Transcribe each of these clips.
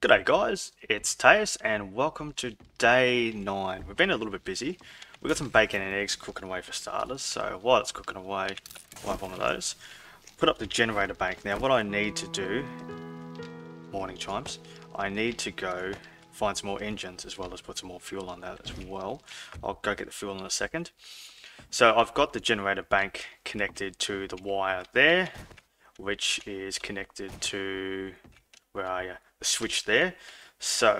G'day guys, it's Teus and welcome to day 9. We've been a little bit busy. We've got some bacon and eggs cooking away for starters, so while it's cooking away, we'll have one of those. Put up the generator bank. Now what I need to do, morning chimes, I need to go find some more engines as well as put some more fuel on that as well. I'll go get the fuel in a second. So I've got the generator bank connected to the wire there, which is connected to, where are you? The switch there. So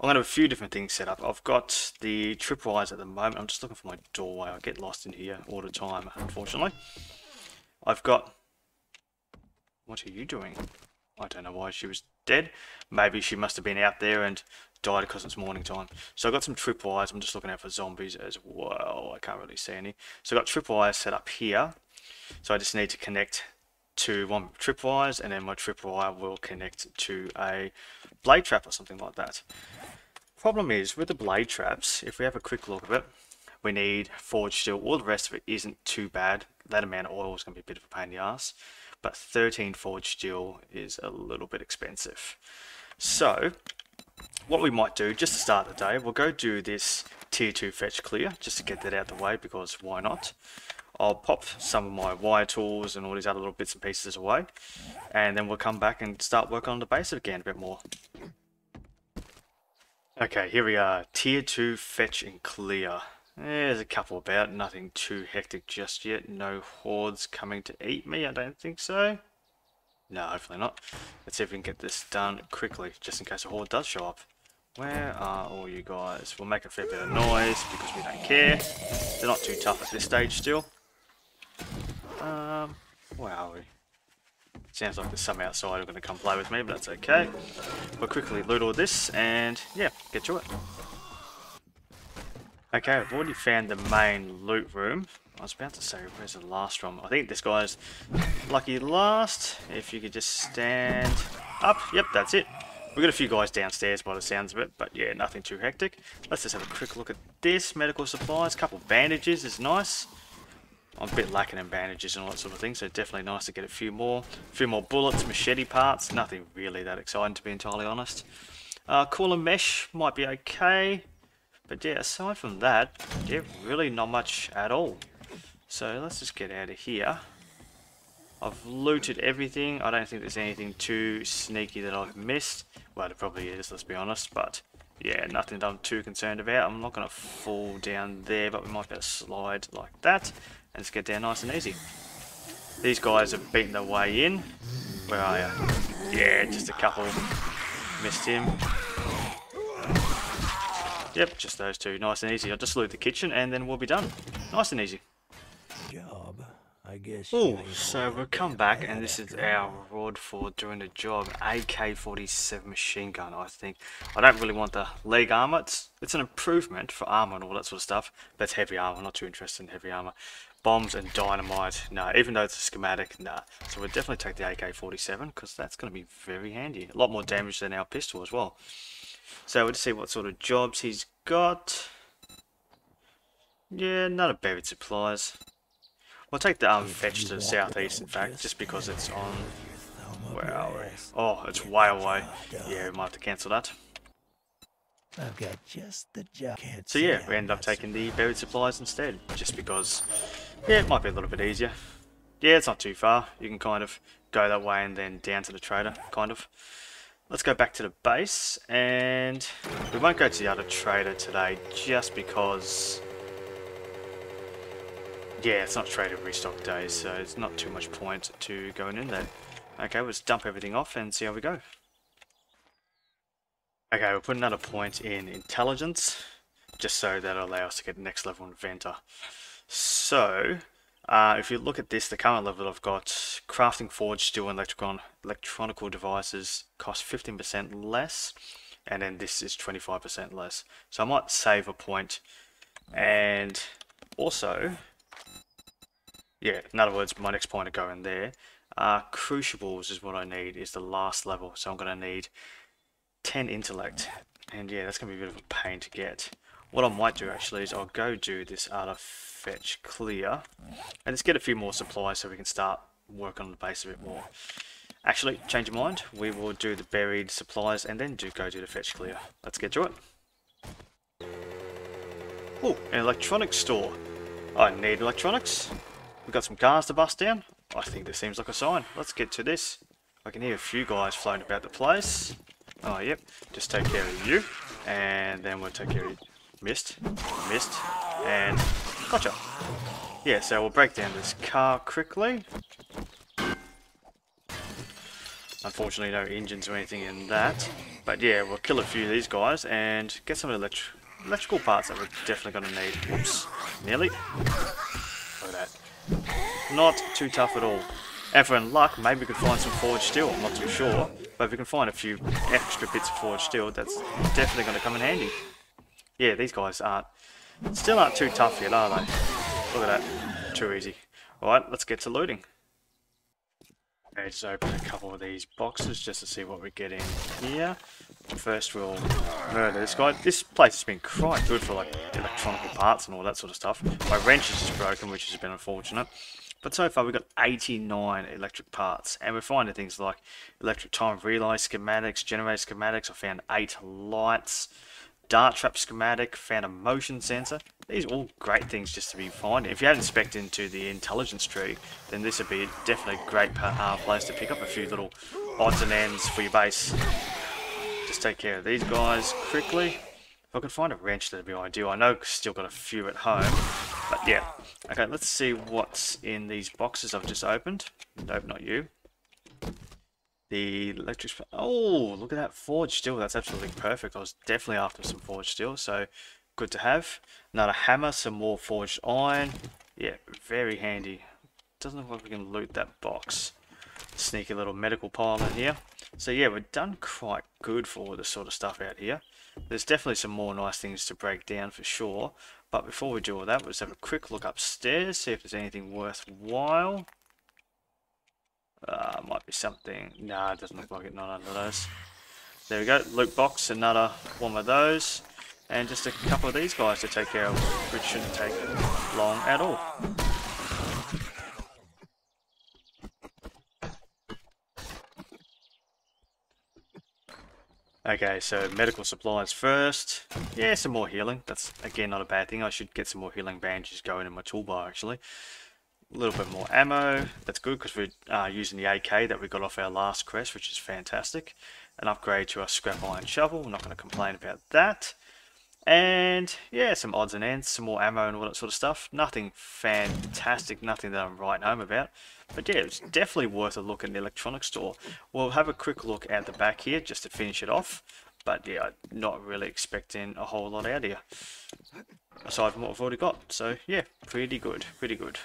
I'm gonna have a few different things set up. I've got the tripwires at the moment. I'm just looking for my doorway. I get lost in here all the time, unfortunately. I've got, what are you doing? I don't know why she was dead. Maybe she must have been out there and died because it's morning time. So I've got some tripwires. I'm just looking out for zombies as well. I can't really see any. So I've got tripwires set up here. So I just need to connect to one tripwires, and then my tripwire will connect to a blade trap or something like that. Problem is with the blade traps, if we have a quick look at it, we need forged steel. All the rest of it isn't too bad. That amount of oil is going to be a bit of a pain in the ass, but 13 forged steel is a little bit expensive. So what we might do just to start the day, we'll go do this tier 2 fetch clear just to get that out of the way, because why not? I'll pop some of my wire tools and all these other little bits and pieces away, and then we'll come back and start working on the base again a bit more. Okay, here we are, tier 2 fetch and clear. There's a couple about, nothing too hectic just yet. No hordes coming to eat me, I don't think so. No, hopefully not. Let's see if we can get this done quickly, just in case a horde does show up. Where are all you guys? We'll make a fair bit of noise because we don't care. They're not too tough at this stage still. Where are we? Sounds like there's some outside who are going to come play with me, but that's okay. We'll quickly loot all this and, yeah, get to it. Okay, I've already found the main loot room. I was about to say, where's the last room? I think this guy's lucky last. If you could just stand up. Yep, that's it. We've got a few guys downstairs by the sounds of it, but yeah, nothing too hectic. Let's just have a quick look at this. Medical supplies, a couple bandages is nice. I'm a bit lacking in bandages and all that sort of thing, so definitely nice to get a few more. A few more bullets, machete parts, nothing really that exciting to be entirely honest. Cooler mesh might be okay, but yeah, aside from that, yeah, really not much at all. So let's just get out of here. I've looted everything. I don't think there's anything too sneaky that I've missed. Well, it probably is, let's be honest, but yeah, nothing that I'm too concerned about. I'm not going to fall down there, but we might be able to slide like that and just get down nice and easy. These guys have beaten their way in. Where are you? Yeah, just a couple. Missed him. Yep, just those two. Nice and easy. I'll just loot the kitchen and then we'll be done. Nice and easy. Job, I guess. Oh, so we'll come back and this is our reward for doing the job. AK-47 machine gun, I think. I don't really want the leg armor. It's an improvement for armor and all that sort of stuff. That's heavy armor. I'm not too interested in heavy armor. Bombs and dynamite. No, even though it's a schematic, nah. So we'll definitely take the AK-47 because that's going to be very handy. A lot more damage than our pistol as well. So we'll see what sort of jobs he's got. Yeah, none of buried supplies. We'll take the fetch to the southeast, in fact, just because it's on. Where are we? Oh, it's way away. Yeah, we might have to cancel that. I've got just the job. So yeah, we ended up taking the buried supplies instead, just because, yeah, it might be a little bit easier. Yeah, it's not too far. You can kind of go that way and then down to the trader, kind of. Let's go back to the base, and we won't go to the other trader today, just because, yeah, it's not trader restock days, so it's not too much point to going in there. Okay, let's dump everything off and see how we go. Okay, we'll put another point in intelligence, just so that'll allow us to get the next level inventor. So, if you look at this, the current level I've got, crafting forged steel and electronical devices cost 15% less, and then this is 25% less. So I might save a point, and also, yeah, in other words, my next point to go in there. Crucibles is what I need, is the last level. So I'm going to need 10 intellect. And yeah, that's going to be a bit of a pain to get. What I might do actually is I'll go do this other fetch clear. And let's get a few more supplies so we can start working on the base a bit more. Actually, change of mind, we will do the buried supplies and then go do the fetch clear. Let's get to it. Oh, an electronics store. I need electronics. We've got some cars to bust down. I think this seems like a sign. Let's get to this. I can hear a few guys floating about the place. Oh, yep. Just take care of you. And then we'll take care of you. Missed. And gotcha. Yeah, so we'll break down this car quickly. Unfortunately, no engines or anything in that. But yeah, we'll kill a few of these guys and get some electrical parts that we're definitely going to need. Whoops. Nearly. Look at that. Not too tough at all. And for luck, maybe we can find some forged steel. I'm not too sure. But if we can find a few extra bits of forged steel, that's definitely going to come in handy. Yeah, these guys still aren't too tough yet, are they? Look at that. Too easy. Alright, let's get to looting. Okay, just open a couple of these boxes just to see what we get in here. First, we'll murder this guy. This place has been quite good for like electronic parts and all that sort of stuff. My wrench is just broken, which has been unfortunate. But so far, we've got 89 electric parts, and we're finding things like electric time relay schematics, generator schematics. I found 8 lights. Dart trap schematic, found a motion sensor. These are all great things just to be finding. If you haven't specced into the intelligence tree, then this would be definitely a great place to pick up a few little odds and ends for your base. Just take care of these guys quickly. If I could find a wrench, that'd be ideal. I know I've still got a few at home, but yeah. Okay, let's see what's in these boxes I've just opened. Nope, not you. The electric... Oh, look at that forged steel. That's absolutely perfect. I was definitely after some forged steel, so good to have. Another hammer, some more forged iron. Yeah, very handy. Doesn't look like we can loot that box. Sneaky little medical pile in here. So yeah, we've done quite good for all this sort of stuff out here. There's definitely some more nice things to break down for sure. But before we do all that, we'll just have a quick look upstairs, see if there's anything worthwhile. Might be something. Nah, it doesn't look like it. Not under those. There we go. Loot box. Another one of those. And just a couple of these guys to take care of, which shouldn't take long at all. Okay, so medical supplies first. Yeah, some more healing. That's, again, not a bad thing. I should get some more healing bandages going in my toolbar, actually. A little bit more ammo. That's good because we're using the AK that we got off our last quest, which is fantastic. An upgrade to our scrap iron shovel. We're not going to complain about that. And yeah, some odds and ends, some more ammo and all that sort of stuff. Nothing fantastic, nothing that I'm writing home about. But yeah, it's definitely worth a look at the electronics store. We'll have a quick look at the back here just to finish it off. But yeah, not really expecting a whole lot out here. Aside from what I've already got. So yeah, pretty good, pretty good.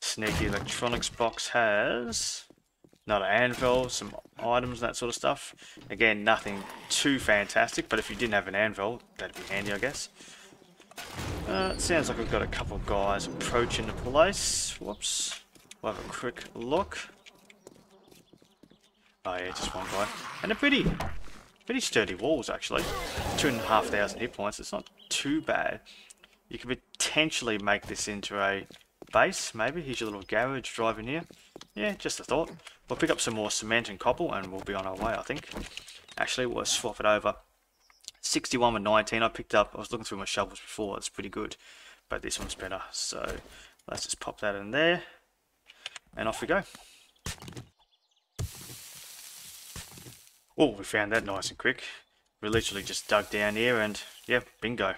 Sneaky electronics box has another anvil, some items, that sort of stuff. Again, nothing too fantastic, but if you didn't have an anvil, that'd be handy, I guess. It sounds like we've got a couple of guys approaching the place. Whoops. We'll have a quick look. Oh yeah, just one guy. And they're pretty sturdy walls, actually. 2,500 hit points. It's not too bad. You could potentially make this into a base, maybe. Here's your little garage drive in here. Yeah, just a thought. We'll pick up some more cement and copper and we'll be on our way, I think. Actually, we'll swap it over. 61 with 19 I picked up. I was looking through my shovels before. It's pretty good. But this one's better. So let's just pop that in there. And off we go. Oh, we found that nice and quick. We literally just dug down here and, yeah, bingo.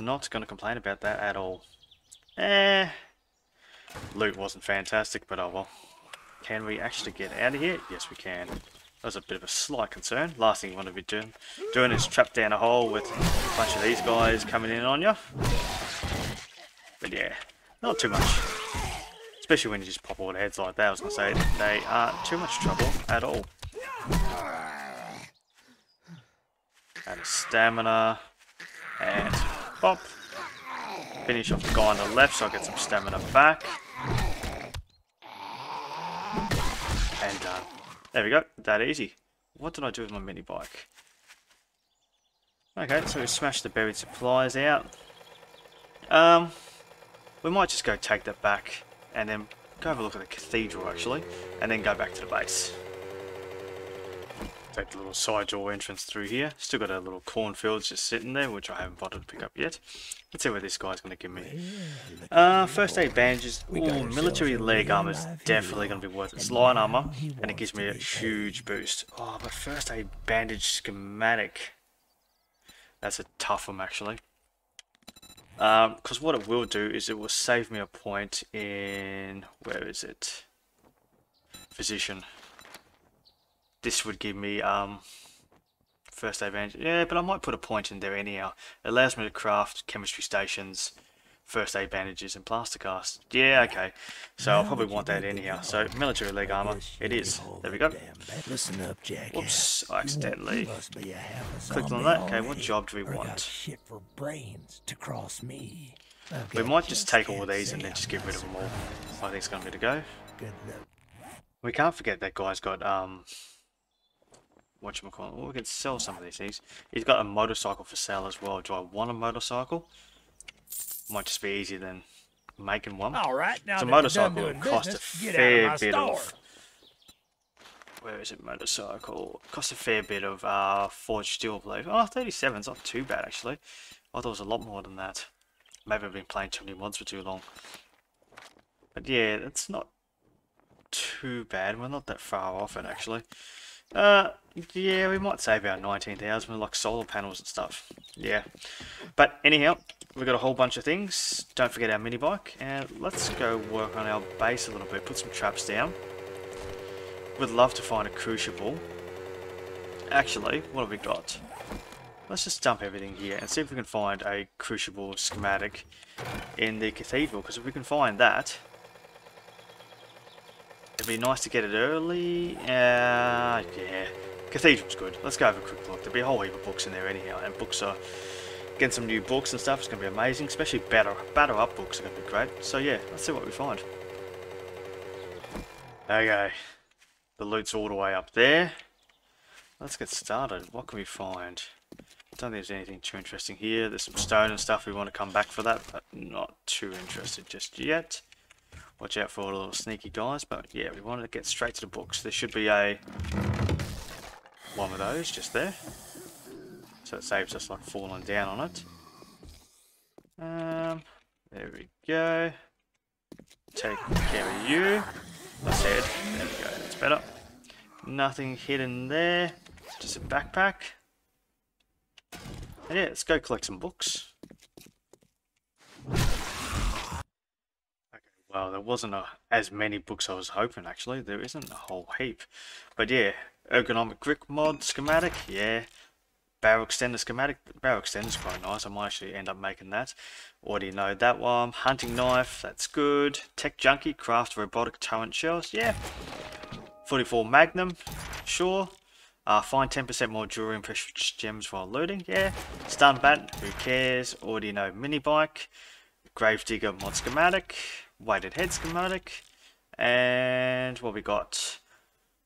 Not going to complain about that at all. Loot wasn't fantastic, but oh well. Can we actually get out of here? Yes, we can. That was a bit of a slight concern. Last thing you want to be doing is trap down a hole with a bunch of these guys coming in on you. But yeah, not too much. Especially when you just pop all the heads like that. I was going to say, they aren't too much trouble at all. And stamina. And pop. Finish off the guy on the left so I get some stamina back. And done. There we go. That easy. What did I do with my mini bike? Okay, so we smashed the buried supplies out. We might just go take that back and then Go have a look at the cathedral, actually, and then go back to the base. Take the little side door entrance through here. Still got a little cornfield just sitting there, which I haven't bothered to pick up yet. Let's see what this guy's going to give me. First aid bandages. Ooh, military leg armor is definitely going to be worth it. It's line armor, and it gives me a huge boost. Oh, but first aid bandage schematic. That's a tough one, actually. Because what it will do is it will save me a point in... where is it? Physician. This would give me first aid bandage. Yeah, but I might put a point in there anyhow. It allows me to craft chemistry stations, first aid bandages, and plaster cast. Yeah, okay. So I'll probably want that anyhow. So military leg armor, it is. There we go. Listen up, Jack. Oops, I accidentally clicked on that. Okay, what job do we want? We might just take all these and then just get rid of them all. I think it's going to be the go. We can't forget that guy's got whatchamacallit. Well, we can sell some of these things. He's got a motorcycle for sale as well. Do I want a motorcycle? Might just be easier than making one. All right, now so motorcycle would cost a fair bit of... where is it, motorcycle? It costs a fair bit of forged steel, I believe. Oh, 37's not too bad, actually. I thought it was a lot more than that. Maybe I've been playing too many mods for too long. But yeah, that's not too bad. We're not that far off it, actually. Yeah, we might save our 19,000 with like solar panels and stuff. Yeah, but anyhow, we've got a whole bunch of things. Don't forget our mini bike, and let's go work on our base a little bit. Put some traps down. Would love to find a crucible. Actually, what have we got? Let's just dump everything here and see if we can find a crucible schematic in the cathedral. Because if we can find that, it'd be nice to get it early. Yeah. Cathedral's good. Let's go have a quick look. There'll be a whole heap of books in there anyhow, and books are... getting some new books and stuff is going to be amazing, especially battle-up books are going to be great. So yeah, let's see what we find. Okay. The loot's all the way up there. Let's get started. What can we find? I don't think there's anything too interesting here. There's some stone and stuff. We want to come back for that, but not too interested just yet. Watch out for all the little sneaky guys, but yeah, we wanted to get straight to the books. There should be a one of those just there, so it saves us like falling down on it. There we go. Take care of you. That's it. There we go. That's better. Nothing hidden there. Just a backpack. And yeah, let's go collect some books. Well, there wasn't as many books I was hoping, actually. There isn't a whole heap. But yeah, ergonomic brick mod schematic, yeah. Barrel extender schematic. Barrel extender's quite nice. I might actually end up making that. Already know that one. Hunting knife, that's good. Tech junkie, craft robotic talent shells, yeah. 44 Magnum, sure. Find 10% more jewelry and precious gems while looting, yeah. Stun bat, who cares? Already know mini bike. Gravedigger mod schematic. Weighted head schematic, and what we got,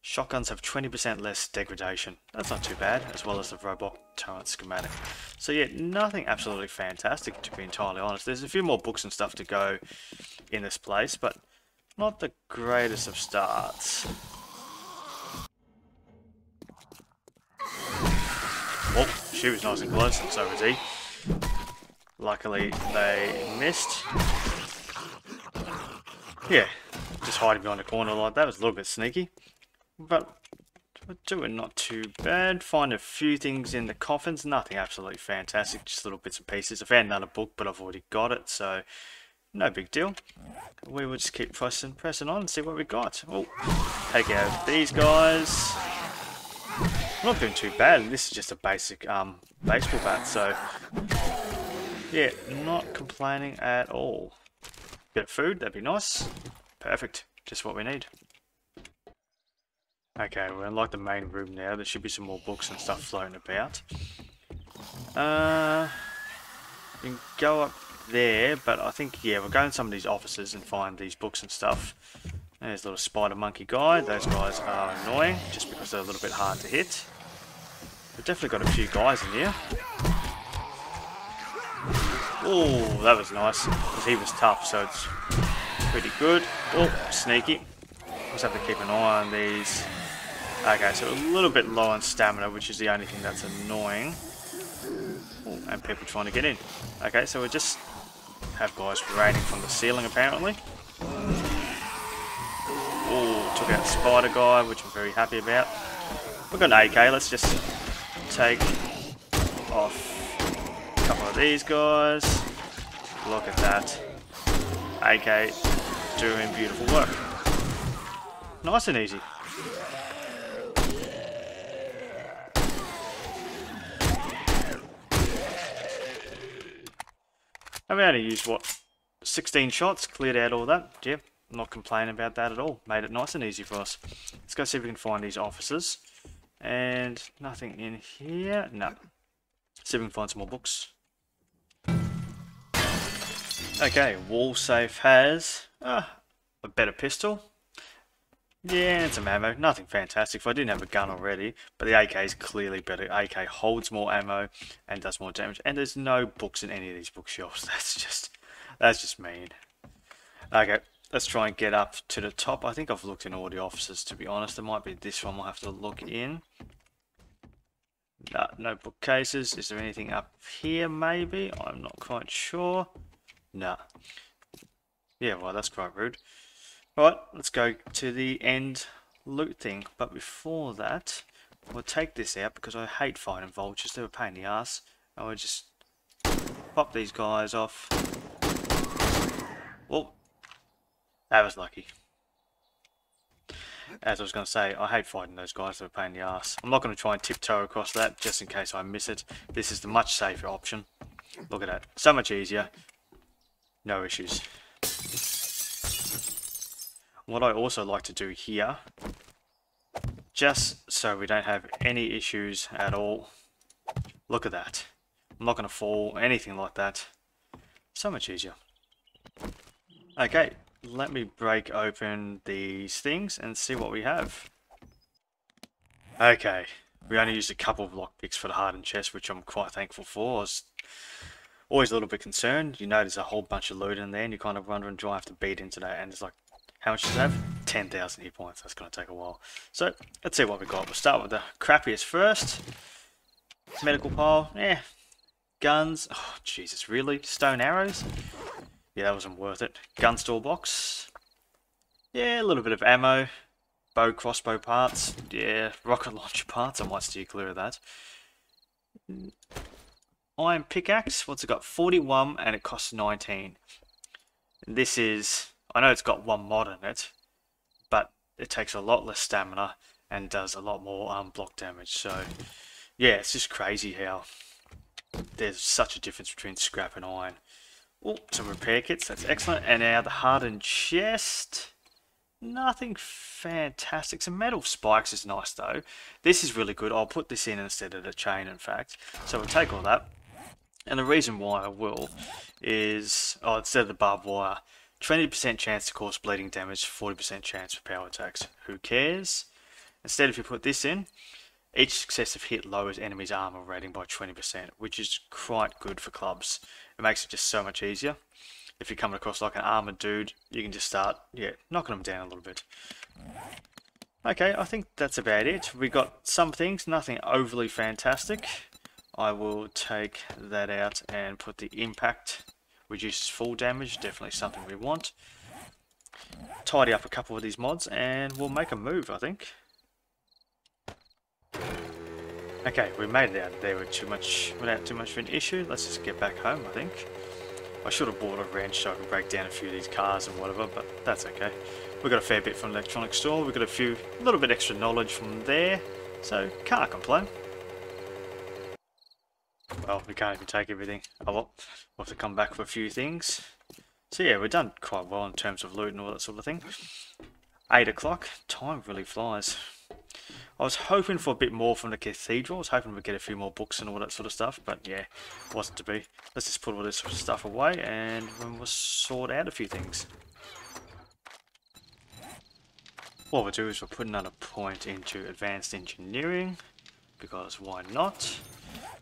shotguns have 20% less degradation. That's not too bad, as well as the robot turret schematic. So yeah, nothing absolutely fantastic, to be entirely honest. There's a few more books and stuff to go in this place, but not the greatest of starts. Oh, she was nice and close, and so was he. Luckily they missed. Yeah, just hiding behind a corner like that was a little bit sneaky, but we're doing not too bad. Find a few things in the coffins, nothing absolutely fantastic, just little bits and pieces. I found another book, but I've already got it, so no big deal. We will just keep pressing on and see what we got. Oh, take out these guys. I'm not doing too bad. This is just a basic baseball bat, so yeah, not complaining at all. Bit of food, that'd be nice. Perfect, just what we need. Okay, we're in like the main room now. There should be some more books and stuff floating about. We can go up there, but I think, yeah, we'll go in some of these offices and find these books and stuff. There's a little spider monkey guy. Those guys are annoying, just because they're a little bit hard to hit. We've definitely got a few guys in here. Oh, that was nice, because he was tough, so it's pretty good. Oh, sneaky. Just have to keep an eye on these. Okay, so a little bit low on stamina, which is the only thing that's annoying. Ooh, and people trying to get in. Okay, so we just have guys raining from the ceiling, apparently. Oh, took out Spider Guy, which I'm very happy about. We've got an AK, let's just take off a couple of these guys. Look at that. AK doing beautiful work. Nice and easy. I've only used, what, 16 shots, cleared out all that. Yeah, I'm not complaining about that at all. Made it nice and easy for us. Let's go see if we can find these officers. And nothing in here. No. See if we can find some more books. Okay, wall safe has a better pistol. Yeah, and some ammo. Nothing fantastic. If I didn't have a gun already, but the AK is clearly better. AK holds more ammo and does more damage. And there's no books in any of these bookshelves. That's just mean. Okay, let's try and get up to the top. I think I've looked in all the offices, to be honest. There might be this one we'll have to look in. No bookcases. Is there anything up here, maybe? I'm not quite sure. Nah. Yeah, well, that's quite rude. Right, let's go to the end loot thing, but before that, we'll take this out because I hate fighting vultures, they're a pain in the ass. I would just pop these guys off. Oh, that was lucky. As I was going to say, I hate fighting those guys, they're a pain in the ass. I'm not going to try and tiptoe across that, just in case I miss it. This is the much safer option. Look at that, so much easier. No issues. What I also like to do here, just so we don't have any issues at all, look at that. I'm not going to fall, anything like that. So much easier. Okay, let me break open these things and see what we have. Okay, we only used a couple of lockpicks for the hardened chest, which I'm quite thankful for. I was always a little bit concerned. You notice a whole bunch of loot in there and you're kind of wondering, do I have to beat into that? And it's like, how much does that have? 10,000 hit points. That's going to take a while. So, let's see what we got. We'll start with the crappiest first. Medical pile. Eh. Guns. Oh, Jesus, really? Stone arrows? Yeah, that wasn't worth it. Gun store box. Yeah, a little bit of ammo. Bow, crossbow parts. Yeah, rocket launcher parts. I might steer clear of that. Iron pickaxe. What's it got? 41 and it costs 19. This is... I know it's got one mod in it, but it takes a lot less stamina and does a lot more block damage. So, yeah, it's just crazy how there's such a difference between scrap and iron. Oh, some repair kits. That's excellent. And now the hardened chest. Nothing fantastic. Some metal spikes is nice, though. This is really good. I'll put this in instead of the chain, in fact. So we'll take all that. And the reason why I will is, oh, instead of the barbed wire, 20% chance to cause bleeding damage, 40% chance for power attacks. Who cares? Instead, if you put this in, each successive hit lowers enemies' armor rating by 20%, which is quite good for clubs. It makes it just so much easier. If you're coming across like an armored dude, you can just start, yeah, knocking them down a little bit. Okay, I think that's about it. We got some things, nothing overly fantastic. I will take that out and put the impact. Reduces full damage, definitely something we want. Tidy up a couple of these mods and we'll make a move, I think. Okay, we made it out of there without too much of an issue. Let's just get back home, I think. I should have bought a wrench so I could break down a few of these cars and whatever, but that's okay. We got a fair bit from the electronics store. We got a little bit extra knowledge from there, so can't complain. Well, we can't even take everything. Oh well, we'll have to come back for a few things. So yeah, we've done quite well in terms of loot and all that sort of thing. 8 o'clock. Time really flies. I was hoping for a bit more from the cathedral. I was hoping we'd get a few more books and all that sort of stuff. But yeah, wasn't to be. Let's just put all this sort of stuff away and we'll sort out a few things. What we'll do is we'll put another point into advanced engineering. Because why not?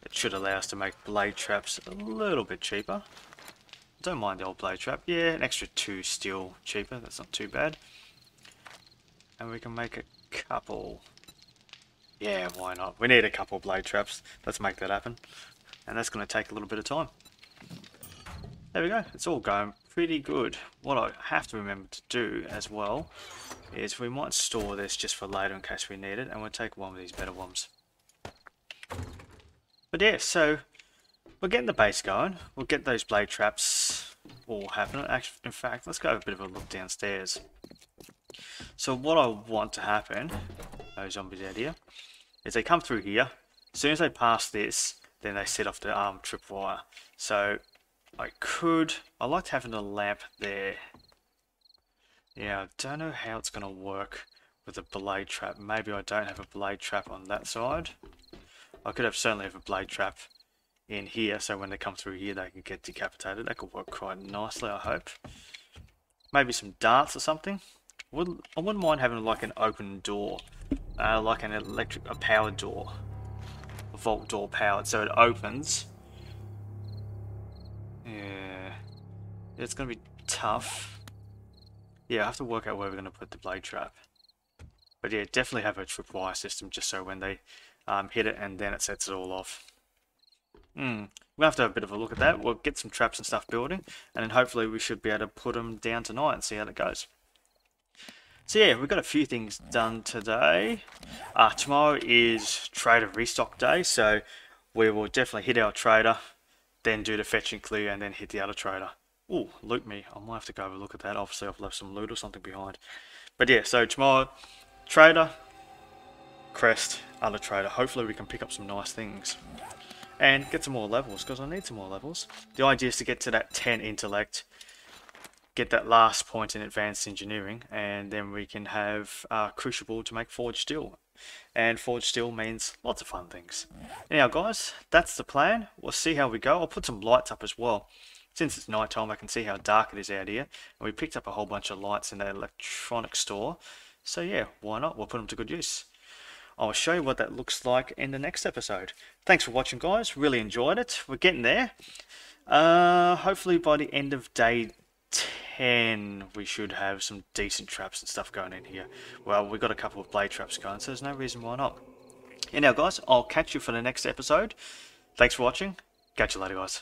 It should allow us to make blade traps a little bit cheaper. Don't mind the old blade trap. Yeah, an extra 2 steel cheaper. That's not too bad. And we can make a couple. Yeah, why not? We need a couple blade traps. Let's make that happen. And that's going to take a little bit of time. There we go. It's all going pretty good. What I have to remember to do as well is we might store this just for later in case we need it. And we'll take one of these better ones. But yeah, so we're getting the base going. We'll get those blade traps all happening. Actually, in fact, let's go have a bit of a look downstairs. So what I want to happen, those zombies out here, is they come through here. As soon as they pass this, then they set off the tripwire. So I liked having a lamp there. Yeah, I don't know how it's going to work with a blade trap. Maybe I don't have a blade trap on that side. I could certainly have a blade trap in here, so when they come through here they can get decapitated. That could work quite nicely, I hope. Maybe some darts or something. I wouldn't mind having like an open door, like an electric, a power door, a vault door powered, so it opens. Yeah, it's going to be tough. Yeah, I have to work out where we're going to put the blade trap. But yeah, definitely have a tripwire system just so when they hit it and then it sets it all off. We'll have to have a bit of a look at that. We'll get some traps and stuff building, and then hopefully we should be able to put them down tonight and see how that goes. So yeah, we've got a few things done today. Tomorrow is trader restock day, so we will definitely hit our trader, then do the fetch and clear, and then hit the other trader. Ooh, loot me. I might have to go have a look at that. Obviously I've left some loot or something behind. But yeah, so tomorrow, trader, crest, other trader. Hopefully we can pick up some nice things. And get some more levels, because I need some more levels. The idea is to get to that 10 intellect, get that last point in advanced engineering, and then we can have crucible to make forged steel. And forged steel means lots of fun things. Anyhow guys, that's the plan. We'll see how we go. I'll put some lights up as well. Since it's night time, I can see how dark it is out here. And we picked up a whole bunch of lights in the electronic store. So yeah, why not? We'll put them to good use. I'll show you what that looks like in the next episode. Thanks for watching, guys. Really enjoyed it. We're getting there. Hopefully by the end of day 10, we should have some decent traps and stuff going in here. Well, we've got a couple of blade traps going, so there's no reason why not. Anyhow, guys, I'll catch you for the next episode. Thanks for watching. Catch you later, guys.